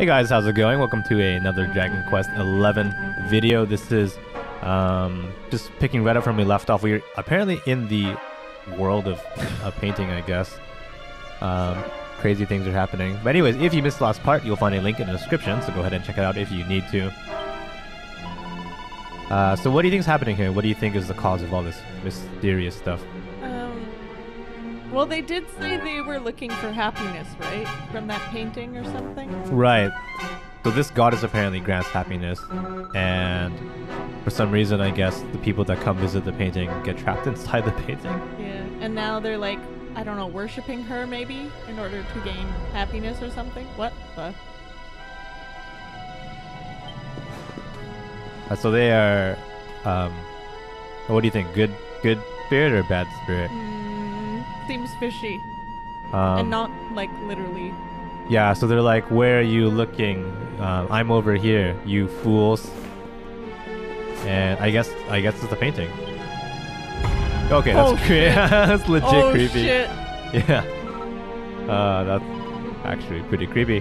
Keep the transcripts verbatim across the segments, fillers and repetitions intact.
Hey guys, how's it going? Welcome to another Dragon Quest eleven video. This is um, just picking right up from we left off. We're apparently in the world of uh, painting, I guess. Um, crazy things are happening. But anyways, if you missed the last part, you'll find a link in the description, so go ahead and check it out if you need to. Uh, so what do you think is happening here? What do you think is the cause of all this mysterious stuff? Um, well, they did say they were looking for happiness, right? From that painting or something? Right. So this goddess apparently grants happiness. And for some reason, I guess, the people that come visit the painting get trapped inside the painting. Yeah. And now they're like, I don't know, worshipping her maybe in order to gain happiness or something? What the? So they are, um, what do you think? Good, good spirit or bad spirit? Mm, seems fishy, um, and not like literally. Yeah. So they're like, "Where are you looking? Uh, I'm over here, you fools." And I guess, I guess it's a painting. Okay, that's oh, creepy. That's legit oh, creepy. Shit. Yeah. Uh, that's actually pretty creepy.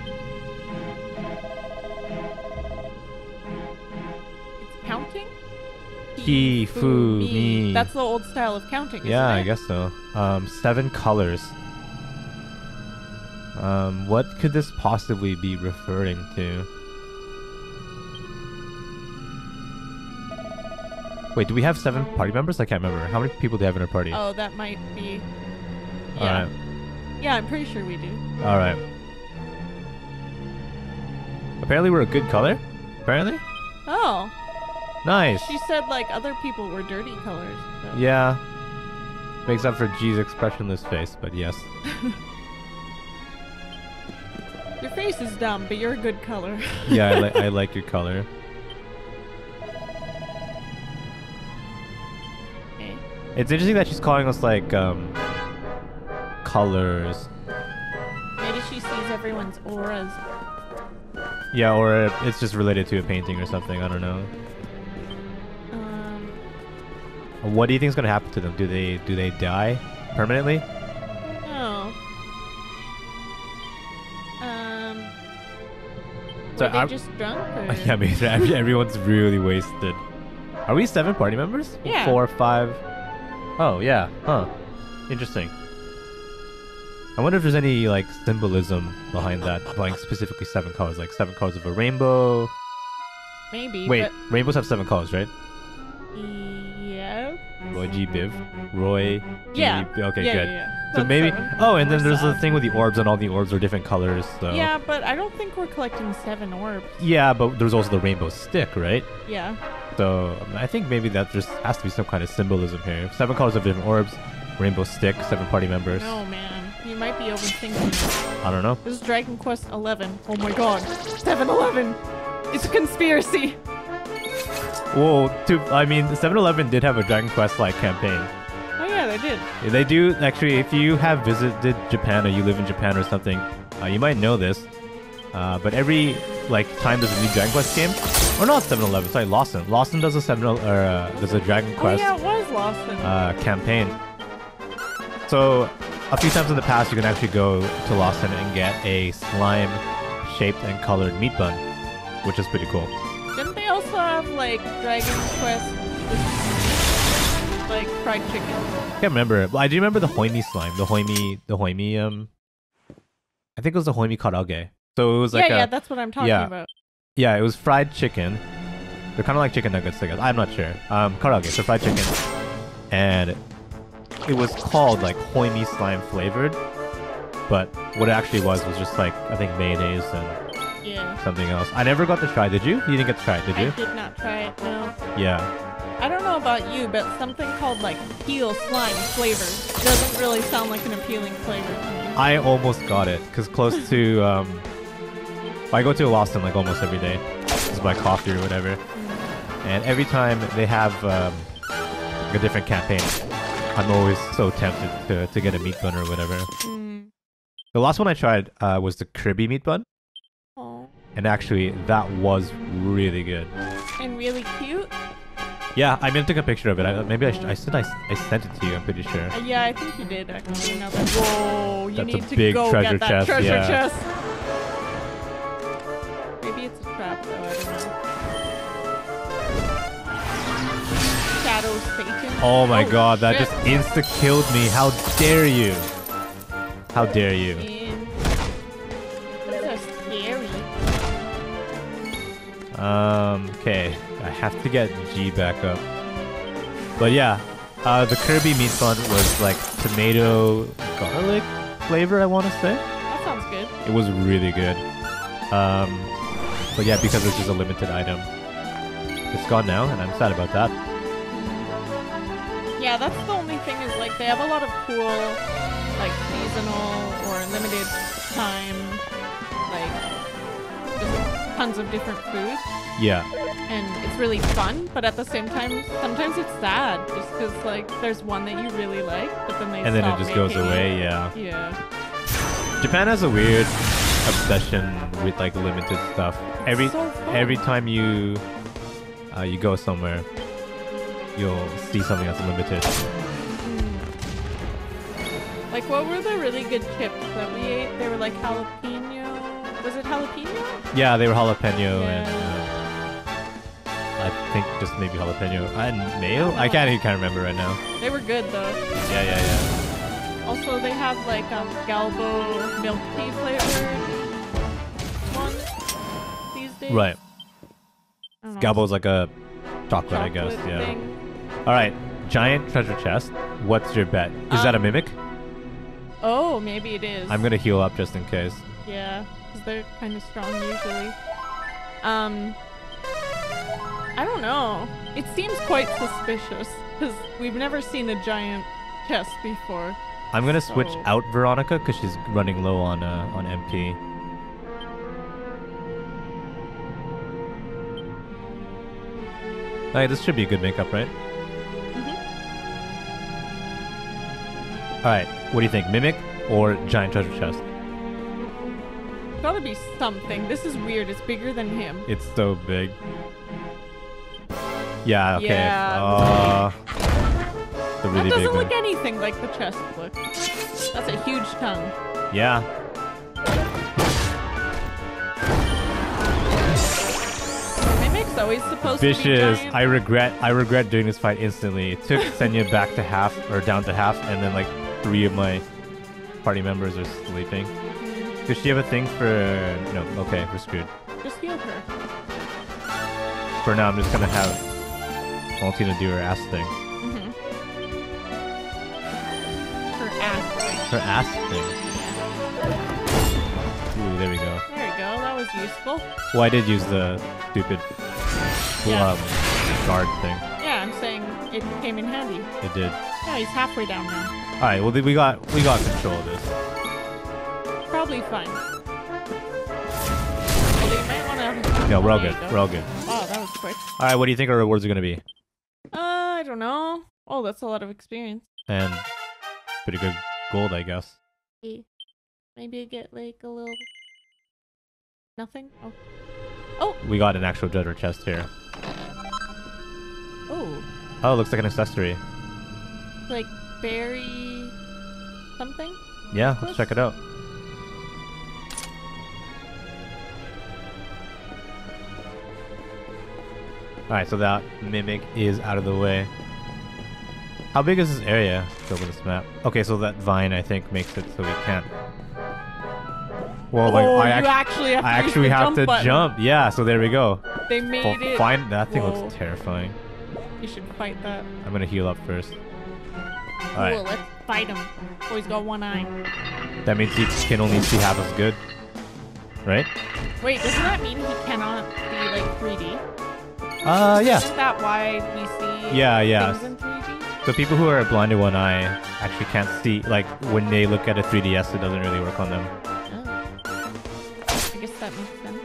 He, fu, me. That's the old style of counting, isn't yeah, it? I guess so. Um, seven colors. Um, what could this possibly be referring to? Wait, do we have seven party members? I can't remember. How many people do we have in our party? Oh, that might be... Yeah. Alright. Yeah, I'm pretty sure we do. Alright. Apparently we're a good color? Apparently? Oh. Nice. She said like other people were dirty colors. So. Yeah. Makes up for G's expressionless face, but yes. Your face is dumb, but you're a good color. Yeah, I, li I like your color. Okay. It's interesting that she's calling us like um, colors. Maybe she sees everyone's auras. Yeah, or it's just related to a painting or something. I don't know. What do you think is going to happen to them? Do they do they die permanently? No. Um. So are they I'm, just drunk? Or? Yeah, I mean, everyone's really wasted. Are we seven party members? Yeah. Four, five. Oh yeah. Huh. Interesting. I wonder if there's any like symbolism behind that, like specifically seven colors, like seven colors of a rainbow. Maybe. Wait, rainbows have seven colors, right? Roy G. Biv. Roy G. Yeah. Biv. Okay, yeah, good. Yeah, yeah. So maybe... Seven. Oh, and then there's the thing with the orbs, and all the orbs are different colors, so... Yeah, but I don't think we're collecting seven orbs. Yeah, but there's also the rainbow stick, right? Yeah. So I think maybe that there has to be some kind of symbolism here. Seven colors of different orbs, rainbow stick, seven party members. Oh, man. You might be overthinking. I don't know. This is Dragon Quest eleven. Oh, my God. seven eleven. It's a conspiracy. Whoa, to, I mean, seven eleven did have a Dragon Quest-like campaign. Oh yeah, they did. Yeah, they do. Actually, if you have visited Japan or you live in Japan or something, uh, you might know this. Uh, but every like time there's a new Dragon Quest game, or not seven eleven, sorry, Lawson. Lawson does a seven or uh, does a Dragon Quest. Oh yeah, it was Lawson. Uh, campaign. So a few times in the past, you can actually go to Lawson and get a slime-shaped and colored meat bun, which is pretty cool. Like Dragon Quest, like fried chicken. I can't remember. I do remember the Hoimi slime, the Hoimi, the Hoimi. Um, I think it was the Hoimi karaage. So it was like yeah, a, yeah, that's what I'm talking yeah, about. Yeah, it was fried chicken. They're kind of like chicken nuggets, I guess. I'm not sure. Um, karaage, so fried chicken, and it was called like Hoimi slime flavored, but what it actually was was just like I think mayonnaise and. Yeah. Something else. I never got to try. Did you? You didn't get to try it, did you? I did not try it, no. Yeah. I don't know about you, but something called like peel slime flavor doesn't really sound like an appealing flavor to me. I almost got it because close to um, I go to Lawson like almost every day. It's my coffee or whatever, mm. and every time they have um, a different campaign, I'm always so tempted to to get a meat bun or whatever. Mm. The last one I tried uh, was the Kirby meat bun. And actually, that was really good. And really cute? Yeah, I mean, I took a picture of it. I, maybe I, sh I said I, I sent it to you, I'm pretty sure. Uh, yeah, I think you did, actually. Now that, whoa, you That's need a to big go treasure get that chest, treasure yeah. chest. it's a trap though, I don't know. Shadow's Satan. Oh my oh, god, that shit. just insta-killed me. How dare you? How dare you? Man. That's so scary. Um, okay. I have to get G back up. But yeah, uh, the Kirby meat fun was like tomato garlic flavor, I want to say. That sounds good. It was really good. Um, but yeah, because it's just a limited item. It's gone now, and I'm sad about that. Yeah, that's the only thing is like they have a lot of cool, like seasonal or limited time, like just tons of different foods. Yeah. And it's really fun, but at the same time, sometimes it's sad just because like there's one that you really like, but then they and then it just goes away. It. Yeah. Yeah. Japan has a weird obsession with like limited stuff. Every so every time you uh, you go somewhere, you'll see something that's limited. Mm. Like what were the really good chips that we ate? They were like jalapeno. Was it jalapeno? Yeah, they were jalapeno yeah. and. Uh, I think just maybe jalapeno and mayo. I, I can't even can't remember right now. They were good though. Yeah, yeah, yeah. Also, they have like um, Galbo milk tea flavored one these days. Right. Galbo's like a chocolate, chocolate I guess. Yeah. Thing. All right, giant treasure chest. What's your bet? Is um, that a mimic? Oh, maybe it is. I'm gonna heal up just in case. Yeah, because they're kind of strong usually. Um. I don't know. It seems quite suspicious because we've never seen a giant chest before. I'm gonna so. switch out Veronica because she's running low on uh, on M P. Hey, this should be a good makeup, right? Mm-hmm. All right. What do you think, mimic or giant treasure chest? Gotta be something. This is weird. It's bigger than him. It's so big. Yeah, okay. Yeah, uh, the really that doesn't big look one. anything like the chest look. That's a huge tongue. Yeah. Mimic's always supposed Vicious. to be giant. I regret I regret doing this fight instantly. It took Senya back to half or down to half and then like three of my party members are sleeping. Does she have a thing for no, okay, we're screwed. Just heal her. For now I'm just gonna have Martina do her ass thing. Mm-hmm. Her ass thing. Her ass thing. Ooh, there we go. There we go. That was useful. Well, I did use the stupid glove yeah. guard thing. Yeah, I'm saying it came in handy. It did. Yeah, he's halfway down now. All right. Well, we got we got control of this. Probably fine. Well, you might want to. Yeah, we're all good. We're all good. Wow, that was quick. All right, what do you think our rewards are gonna be? Uh, I don't know. Oh, that's a lot of experience. And pretty good gold, I guess. Maybe I get like a little... Nothing? Oh. Oh! We got an actual treasure chest here. Oh. Oh, it looks like an accessory. Like, berry... something? Yeah, let's check it out. Alright, so that mimic is out of the way. How big is this area? Let's open this map. Okay, so that vine, I think, makes it so we can't... Well, oh, like, I act actually have I to, actually have jump, to jump. Yeah, so there we go. They made F it. Fine. That thing Whoa. looks terrifying. You should fight that. I'm going to heal up first. Alright. Cool, let's fight him. Oh, he's got one eye. That means he can only see half as good. Right? Wait, doesn't that mean he cannot be, like, three D? Uh, yeah. Isn't that why we see yeah, yeah. things in three D? So people who are blind in one eye actually can't see, like, when they look at a three D S, it doesn't really work on them. Oh. I guess that makes sense.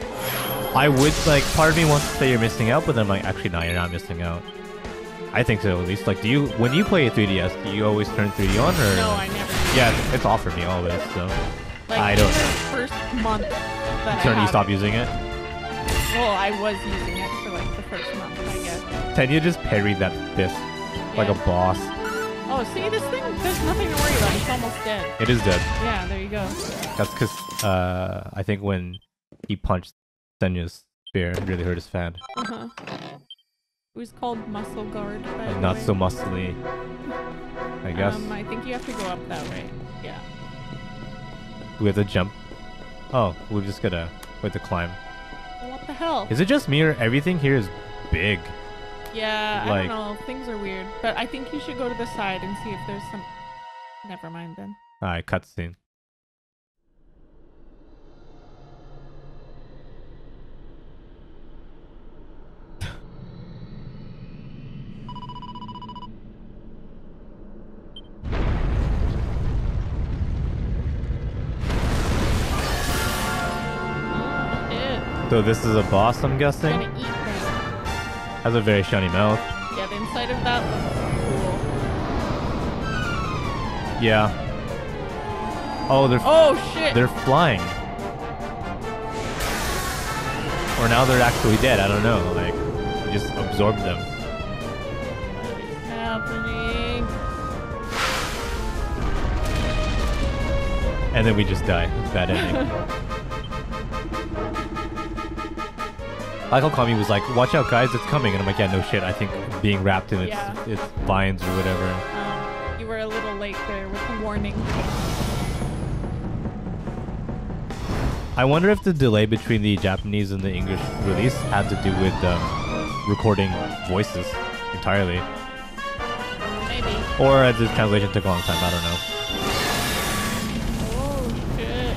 I would, like, part of me wants to say you're missing out, but then I'm like, actually, no, you're not missing out. I think so, at least. Like, do you, when you play a three D S, do you always turn three D on, or? No, I never do. Yeah, it's, it's off for me always, so. Like, I don't. The first month that Turn, I you stopped using it? Well, I was using it. First month, I guess. Tanya just parried that fist yeah. like a boss. Oh, see this thing? There's nothing to worry about. It's almost dead. It is dead. Yeah, there you go. That's because uh, I think when he punched Tanya's spear really hurt his fan. Uh-huh. It was called muscle guard. By the not way. So muscly, I guess. Um, I think you have to go up that way. Yeah. Do we have to jump? Oh, we're just gonna wait to climb. What the hell? Is it just me or everything here is big? Yeah, like, I don't know. Things are weird. But I think you should go to the side and see if there's some... Never mind then. Alright, cutscene. So this is a boss, I'm guessing? It's gonna eat them. Has a very shiny mouth. Yeah, the inside of that looks cool. Yeah. Oh, they're... Oh, shit! They're flying. Or now they're actually dead, I don't know. Like, we just absorbed them. What is happening? And then we just die. Bad ending. I like how Kami was like, watch out guys, it's coming. And I'm like, yeah, no shit. I think being wrapped in its, yeah. its vines or whatever. Um, you were a little late there with the warning. I wonder if the delay between the Japanese and the English release had to do with um, recording voices entirely. Maybe. Or uh, the translation took a long time. I don't know. Oh, shit.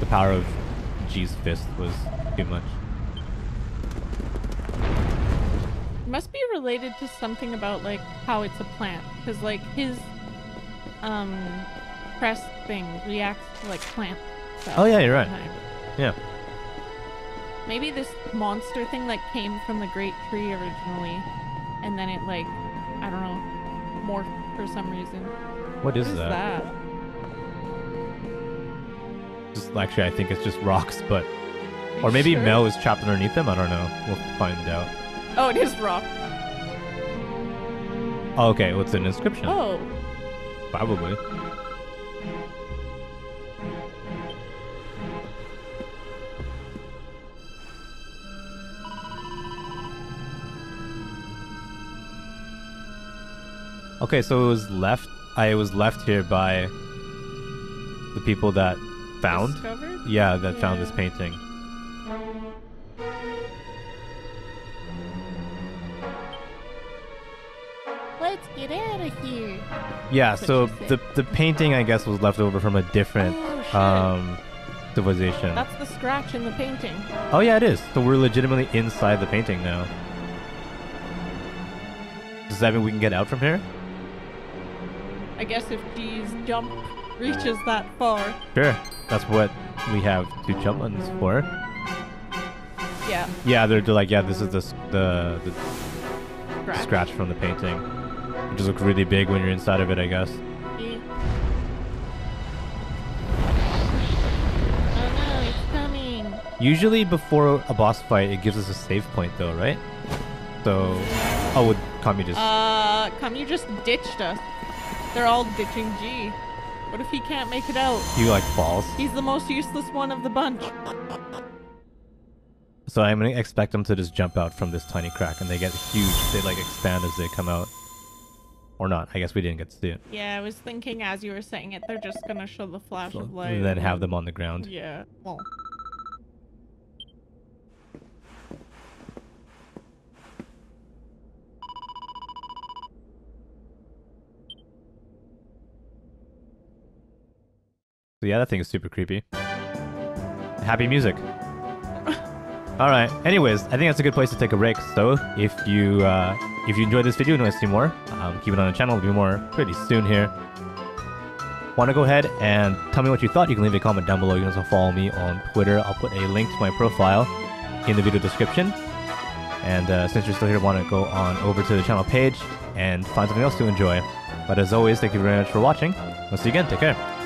The power of G's fist was too much. Must be related to something about like how it's a plant, because like his um press thing reacts to like plant stuff. Oh yeah, you're right. Time. Yeah. Maybe this monster thing like came from the great tree originally, and then it like I don't know morphed for some reason. What, what is, is that? that? Just actually, I think it's just rocks, but or maybe sure? Mel is trapped underneath them. I don't know. We'll find out. Oh, it is rock. Oh, okay, what's well, an inscription? Oh. Probably. Okay, so it was left. I was left here by the people that found. Discovered? Yeah, that yeah. found this painting. Let's get out of here. Yeah, so the the painting, I guess, was left over from a different oh, um, civilization. That's the scratch in the painting. Oh, yeah, it is. So we're legitimately inside the painting now. Does that mean we can get out from here? I guess if G's jump reaches that far. Sure. That's what we have two jump buttons for. Yeah. Yeah, they're, they're like, yeah, this is the, the, the scratch. scratch from the painting. It just looks really big when you're inside of it, I guess. Yeah. Oh no, it's coming! Usually before a boss fight, it gives us a save point though, right? So... Oh, would Kami just... Uh, Kami just ditched us. They're all ditching G. What if he can't make it out? He like falls. He's the most useless one of the bunch. So I'm gonna expect them to just jump out from this tiny crack and they get huge. They like expand as they come out. Or not. I guess we didn't get to see it. Yeah, I was thinking as you were saying it, they're just going to show the flash so, of light. And then have them on the ground. Yeah. Well. So yeah, that thing is super creepy. Happy music. Alright, anyways, I think that's a good place to take a break. So if you... Uh, If you enjoyed this video and want to see more, um, keep it on the channel. There'll be more pretty soon here. Want to go ahead and tell me what you thought? You can leave a comment down below. You can also follow me on Twitter. I'll put a link to my profile in the video description. And uh, since you're still here, want to go on over to the channel page and find something else to enjoy. But as always, thank you very much for watching. I'll see you again. Take care.